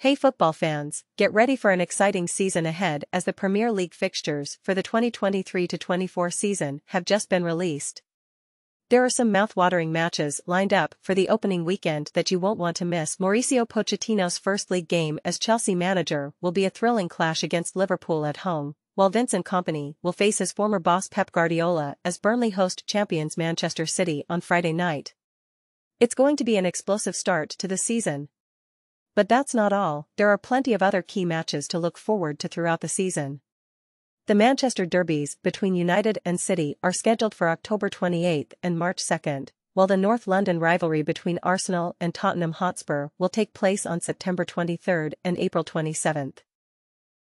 Hey football fans, get ready for an exciting season ahead as the Premier League fixtures for the 2023-24 season have just been released. There are some mouth-watering matches lined up for the opening weekend that you won't want to miss. Mauricio Pochettino's first league game as Chelsea manager will be a thrilling clash against Liverpool at home, while Vincent Kompany will face his former boss Pep Guardiola as Burnley host champions Manchester City on Friday night. It's going to be an explosive start to the season. But that's not all, there are plenty of other key matches to look forward to throughout the season. The Manchester derbies between United and City are scheduled for October 28 and March 2, while the North London rivalry between Arsenal and Tottenham Hotspur will take place on September 23 and April 27.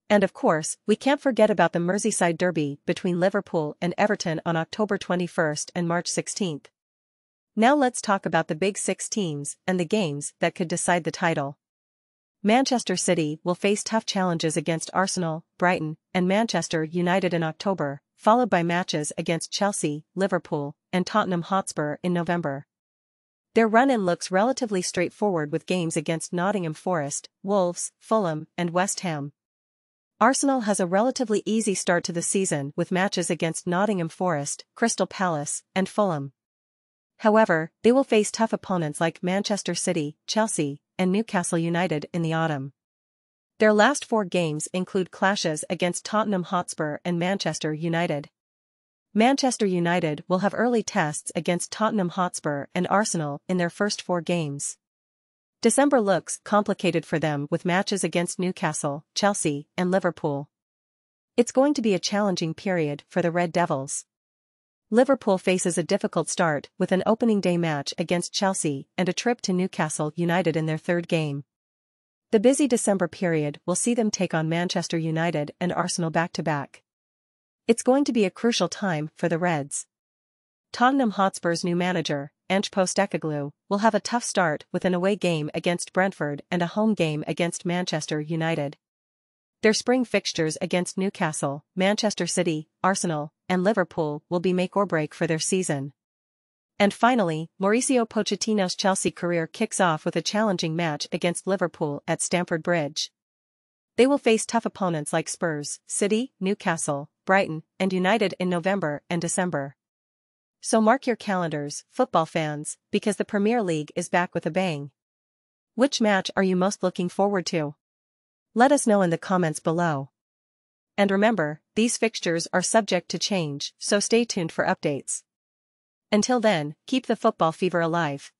And of course, we can't forget about the Merseyside derby between Liverpool and Everton on October 21 and March 16. Now let's talk about the Big Six teams and the games that could decide the title. Manchester City will face tough challenges against Arsenal, Brighton, and Manchester United in October, followed by matches against Chelsea, Liverpool, and Tottenham Hotspur in November. Their run-in looks relatively straightforward with games against Nottingham Forest, Wolves, Fulham, and West Ham. Arsenal has a relatively easy start to the season with matches against Nottingham Forest, Crystal Palace, and Fulham. However, they will face tough opponents like Manchester City, Chelsea, and Newcastle United in the autumn. Their last four games include clashes against Tottenham Hotspur and Manchester United. Manchester United will have early tests against Tottenham Hotspur and Arsenal in their first four games. December looks complicated for them with matches against Newcastle, Chelsea, and Liverpool. It's going to be a challenging period for the Red Devils. Liverpool faces a difficult start with an opening day match against Chelsea and a trip to Newcastle United in their third game. The busy December period will see them take on Manchester United and Arsenal back-to-back. It's going to be a crucial time for the Reds. Tottenham Hotspur's new manager, Ange Postecoglou, will have a tough start with an away game against Brentford and a home game against Manchester United. Their spring fixtures against Newcastle, Manchester City, Arsenal, and Liverpool will be make or break for their season. And finally, Mauricio Pochettino's Chelsea career kicks off with a challenging match against Liverpool at Stamford Bridge. They will face tough opponents like Spurs, City, Newcastle, Brighton, and United in November and December. So mark your calendars, football fans, because the Premier League is back with a bang. Which match are you most looking forward to? Let us know in the comments below. And remember, these fixtures are subject to change, so stay tuned for updates. Until then, keep the football fever alive.